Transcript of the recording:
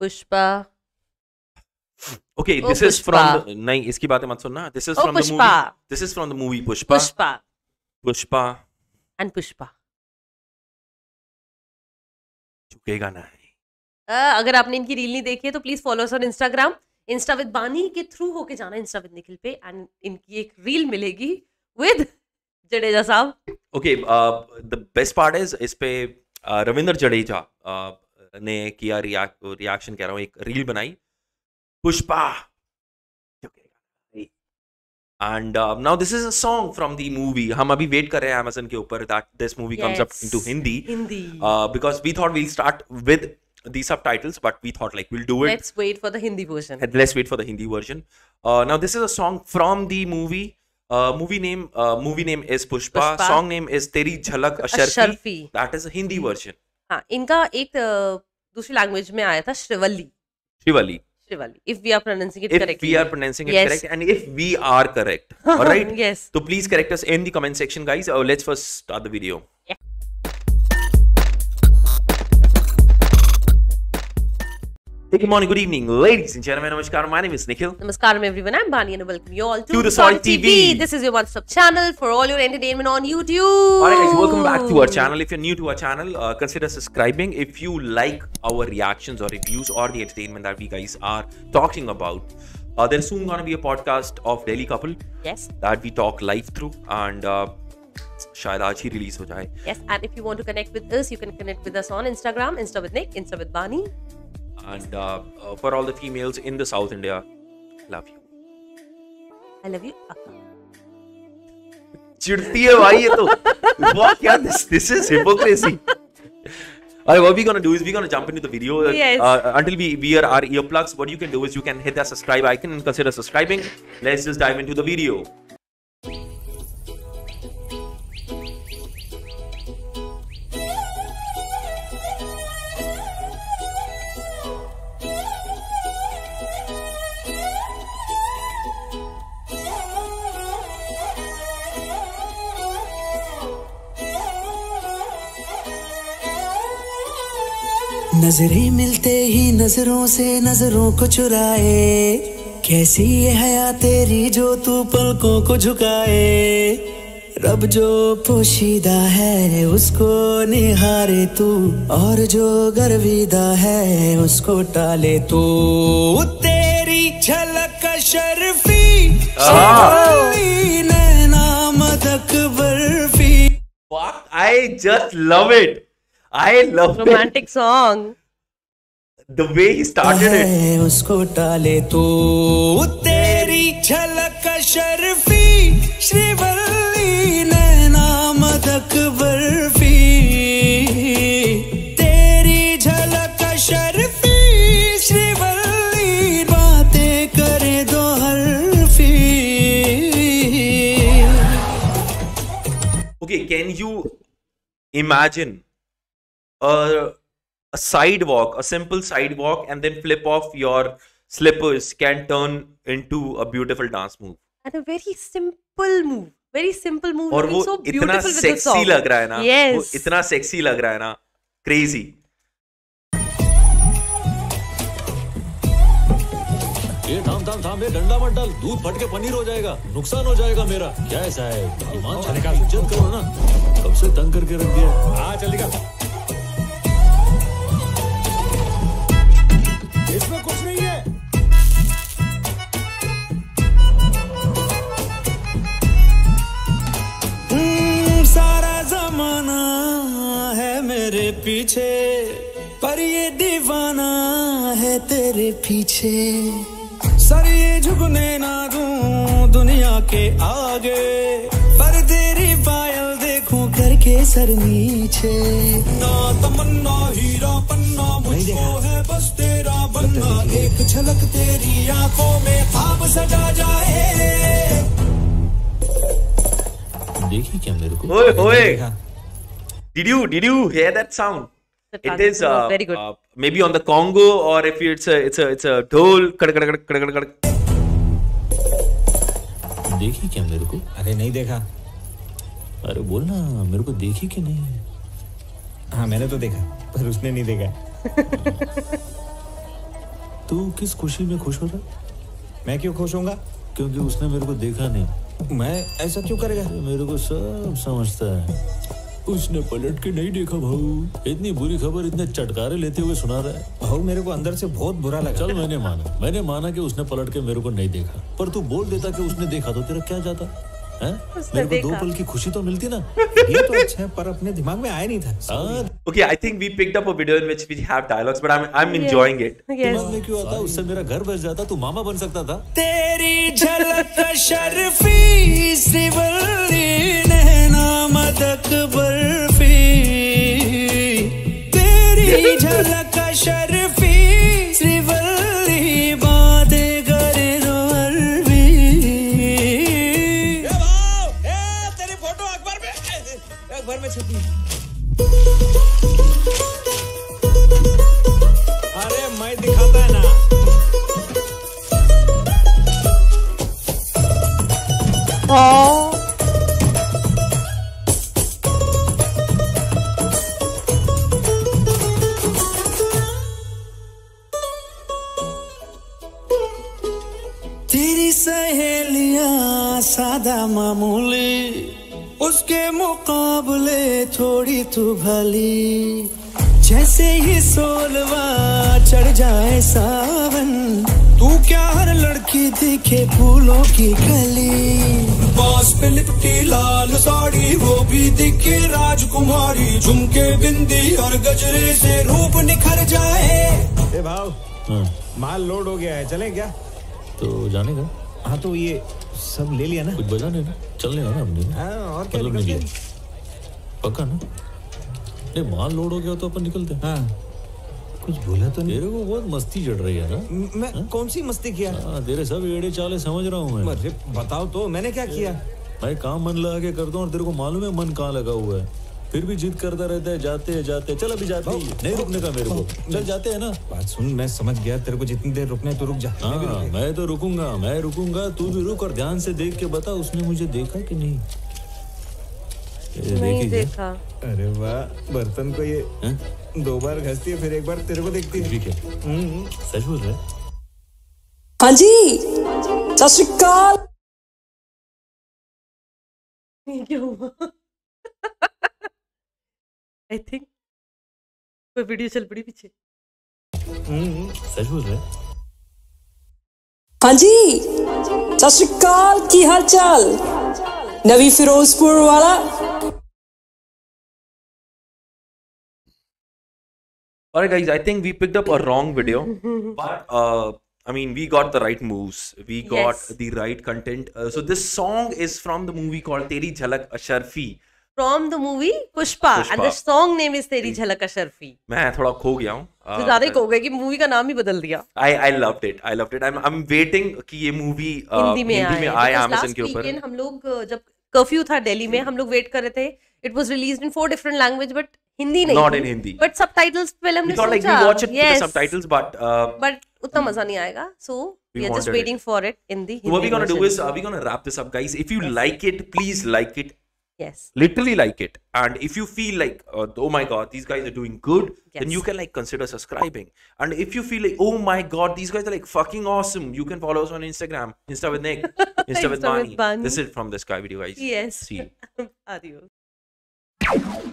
Pushpa. Okay, this is from the, नहीं इसकी बातें मत सुनना। This is from the movie. This is from the movie Pushpa. Pushpa. Pushpa. And Pushpa. झुकेगा नहीं। अगर आपने इनकी रील नहीं देखी है तो please follow us on Instagram, insta with Bani के थ्रू होके जाना इंस्टा विद निखिल पे, एंड इनकी एक रील मिलेगी विद जडेजा साहब। Okay, the best part is इस पे रविंद्र जडेजा ने किया रिएक्शन, कह रहा हूँ, एक रील बनाई Pushpa. And now this is a song from the movie. हम अभी वेट कर रहे हैं Amazon के ऊपर that this movie comes up into Hindi, because we thought we'll start with the subtitles, but we thought like we'll do it. Let's wait for the Hindi version. And let's wait for the Hindi version. Now this is a song from the movie. Movie name is Pushpa. Song name is Teri Jhalak Asharfi. That is a Hindi version. हाँ, इनका एक दूसरी language में आया था Srivalli. If we are pronouncing it correctly. If we are pronouncing it correct, and if we are correct, all right. Yes. So please correct us in the comment section, guys. Let's first start the video. Good morning, good evening, ladies and gentlemen. Namaskaram. My name is Nikhil. Namaskaram, everyone. I'm Bani, and welcome you all to the Salt TV. This is your one-stop channel for all your entertainment on YouTube. Alright, guys, welcome back to our channel. If you're new to our channel, consider subscribing. If you like our reactions or reviews or the entertainment that we guys are talking about, there's soon gonna be a podcast of Daily Couple. Yes. That we talk live through, and शायद आज ही release हो जाए. Yes, and if you want to connect with us, you can connect with us on Instagram, Insta with Nick, Insta with Bani. And for all the females in the South India, love you. I love you. चिढ़ती है भाई ये तो. What? Yeah, this is hypocrisy. Alright, what we're gonna do is we're gonna jump into the video. Yes. Until we wear our earplugs, what you can do is you can hit that subscribe icon and consider subscribing. Let's just dive into the video. नजरें मिलते ही नजरों से नजरों को चुराए, कैसी ये हया तेरी जो तू पलकों को झुकाए। रब जो पोशीदा है उसको निहारे तू, और जो गर्विदा है उसको टाले तू। तेरी झलक अशरफी नैना मदक बर्फी। I just love it, I love romantic it. Song. The way he started it. उसको डाले तो तेरी झलक अशरफी, श्रीवल्ली नैना मदक बर्फी। तेरी झलक अशरफी, श्रीवल्ली बातें करे दो हरफी। Okay, can you imagine? A sidewalk, a simple sidewalk, and then flip off your slippers can turn into a beautiful dance move. And a very simple move. And it's so beautiful with the song. इतना sexy लग रहा है ना. Yes. इतना sexy लग रहा है ना. Crazy. ये थाम ये डंडा मत डाल, दूध फट के पनीर हो जाएगा, नुकसान हो जाएगा मेरा। क्या ऐसा है? ईमान चले का इज्जत करो ना, कब से तंग करके रख दिया। हाँ चलेगा। इसमें कुछ नहीं है। सारा जमाना है मेरे पीछे, पर ये दीवाना है तेरे पीछे। सर ये झुकने ना दूं दुनिया के आगे, पर तेरी पायल देखूं करके सर नीचे। ना तमन्ना हीरा पन्ना मुझको है बस तेरा बनना, एक झलक तेरी आंखों में ख्वाब सजा जाए। देखिए क्या मेरे को। ओए ओए, did you hear that sound? It is very good. Maybe on the Congo, or if it's a dhol kad kad kad kad kad। देखिए क्या मेरे को। अरे नहीं देखा। अरे बोलना मेरे को देखी कि नहीं। हाँ मैंने तो देखा पर उसने नहीं देखा। तू किस खुशी में खुश हो रहा? मैं क्यों खुश होऊंगा? क्योंकि उसने मेरे को देखा नहीं। मैं ऐसा क्यों करेगा? मेरे को सब समझता है। उसने पलट के नहीं देखा भाऊ। इतनी बुरी खबर इतने चटकारे लेते हुए सुना रहा है। भाऊ मेरे को अंदर से बहुत बुरा लगा। चल मैंने माना कि उसने पलट के मेरे को नहीं देखा, पर तू बोल देता कि उसने देखा तो तेरा क्या जाता है? मेरे को दो पल की खुशी तो मिलती ना। ये तो अच्छा है, पर अपने दिमाग में आया नहीं था। Okay, I think we picked up a video in which we have dialogues, but I'm enjoying it. Yes. तुम्हारे क्यों आता? उससे मेरा घर बस जाता, तू मामा बन सकता था। तेरी झलक अशरफी श्रीवल्ली नैनामत बर्फी, तेरी झलक अशरफी श्रीवल्ली बाँधे गरे दो अरबी। ये वाव, ये तेरी फोटो अखबार में छपी। अरे मैं दिखाता है ना। तेरी सहेलियां सादा मामूली, उसके मुकाबले थोड़ी तू भली। जैसे ही सोलवा चढ़ जाए सावन, तू क्या हर लड़की दिखे फूलों की गली। पास पे लिपटी लाल साड़ी, वो भी दिखे राजकुमारी। झुमके बिंदी और गजरे से रूप निखर जाए। ए भाव, माल लोड हो गया है, चलें क्या? तो जाने का? हाँ तो ये सब ले लिया ना, कुछ बचा नहीं ना, चलने का ना हमने। और क्या निकल गया? पक्का ना? नहीं, माल लोड हो गया तो अपन निकलते हैं। हाँ। कुछ बोला तो नहीं? तेरे को बहुत मस्ती चढ़ रही है ना। मैं कौन सी मस्ती किया? तेरे सब एड़े चाले समझ रहा हूँ मैं। बताओ तो मैंने क्या किया? भाई काम मन लगा के करता हूँ और तेरे को मालूम है मन कहाँ लगा हुआ है, फिर भी जिद करता रहता है। जाते चल अभी जाते, नहीं रुकने का मेरे को। चल जाते हैं ना। बात सुन, मैं समझ गया तेरे को जितनी देर रुकना है तो रुक जा। हाँ मैं तो रुकूंगा। तू भी रुक और ध्यान से देख के बता उसने मुझे देखा कि नहीं। नहीं देखा। अरे वाह, बर्तन को ये दो बार घसती है फिर एक बार तेरे को देखती है। ठीक है, सच बोल रहे। हाँ जी, सत श्री अकाल। क्या हुआ? आई थिंक कोई वीडियो चल पड़ी पीछे। सच बोल रहे। हाँ जी, सत श्री अकाल। की हाल चाल नवी फिरोजपुर वाला? Alright guys, I think we picked up a wrong video, but I mean we got the right moves, we got the right content. So this song is from the movie called Teri Jhalak Asharfi. From the movie Pushpa, and the song name is Teri Jhalak Asharfi. मैं थोड़ा खो गया हूँ। ज़्यादा ही खो गया कि movie का नाम ही बदल दिया। I loved it. I'm waiting कि ये मूवी हिंदी में आए Amazon के ऊपर। हम लोग जब कर्फ्यू था दिल्ली में, हम लोग वेट कर रहे थे। It was released in 4 different language, but Hindi नहीं। Not in Hindi. But subtitles पे हमने सोचा। We thought like we watch it with the subtitles, but उतना मजा नहीं आएगा, so we are just waiting for it in the Hindi. What we gonna do is we gonna wrap this up, guys. If you like it, please like it. Yes, literally like it, and if you feel like oh my god these guys are doing good, then you can like consider subscribing. And if you feel like oh my god these guys are like fucking awesome, you can follow us on Instagram, Insta with Nick, Insta with Bani. This is from the Sky Video, guys. Yes, see you. Adios.